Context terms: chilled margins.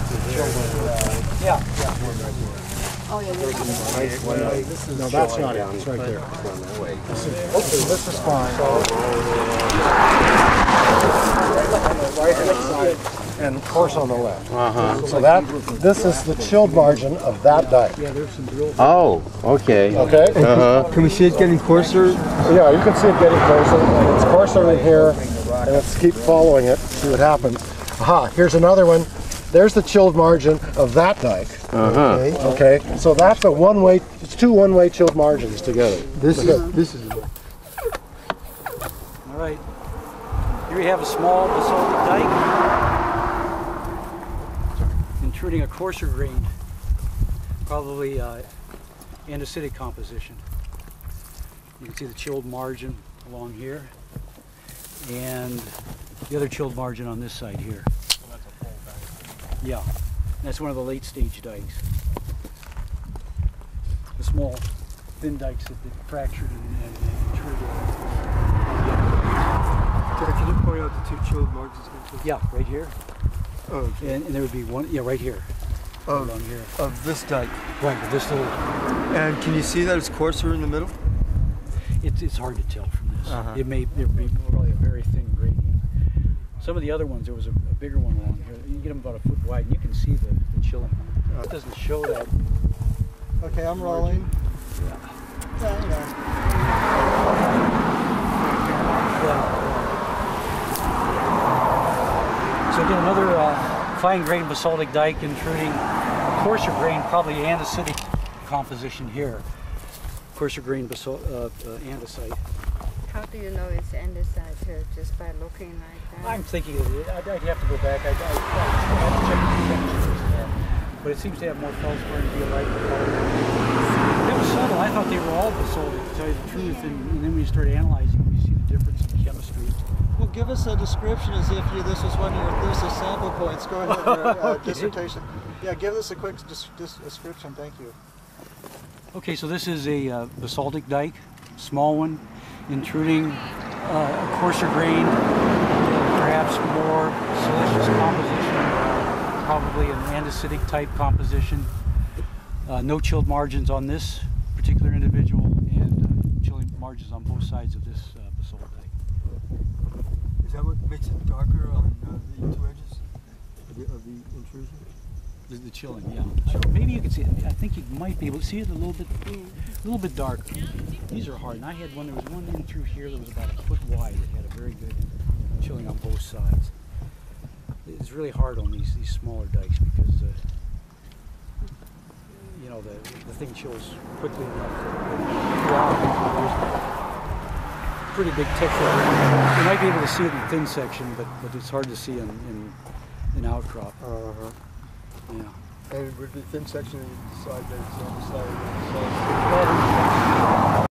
Yeah. Oh, yeah. No, that's not it. It's right there. Okay, this is fine. Right side and, of course, on the left. So that, this is the chilled margin of that dike. Oh, okay. Okay. Can we see it getting coarser? Yeah, you can see it getting coarser. It's coarser in here, and let's keep following it, see what happens. Aha, here's another one. There's the chilled margin of that dike. Okay, so that's a one-way, it's two one-way chilled margins together. This is all right. Here we have a small basaltic dike intruding a coarser grain, probably andesitic composition. You can see the chilled margin along here, and the other chilled margin on this side here. Yeah, that's one of the late stage dikes. The small, thin dikes that fractured and intruded. Yeah. Can you point out the two chilled margins? Yeah, right here. Oh, okay. And there would be one, yeah, right here. Oh, right here. Of this dike. Right, of this little. And can you see that it's coarser in the middle? It's hard to tell from this. There may be probably a very thin gradient. Some of the other ones, there was a bigger one along here. You get them about a foot wide, and you can see the chilling. It doesn't show that. Okay, I'm rolling. Yeah. So again, another fine-grained basaltic dike intruding a coarser grain, probably andesitic composition here. Coarser grain andesite. How do you know it's andesite here, just by looking like that? I'm thinking of it. I'd have to go back. I'd check the textures. But it seems to have more feldspar and diorite. It was subtle. I thought they were all basaltic, to tell you the truth. Yeah. And then when you start analyzing, you see the difference in chemistry. Well, give us a description as if this was one of your thesis sample points. Go ahead with your dissertation. Yeah, give us a quick description. Thank you. Okay, so this is a basaltic dike, small one, intruding a coarser grain, perhaps more siliceous composition, probably an andesitic type composition. No chilled margins on this particular individual, and chilling margins on both sides of this basalt dike. Is that what makes it darker on the two edges of the intrusion? The chilling, yeah. Maybe you can see it. I think you might be able to see it a little bit dark. These are hard. And I had one. There was one in through here that was about a foot wide. It had a very good chilling on both sides. It's really hard on these smaller dikes because you know the thing chills quickly enough. Pretty big texture. You might be able to see it in the thin section, but it's hard to see in outcrop. Yeah. And it would be thin section and side there, so on the side.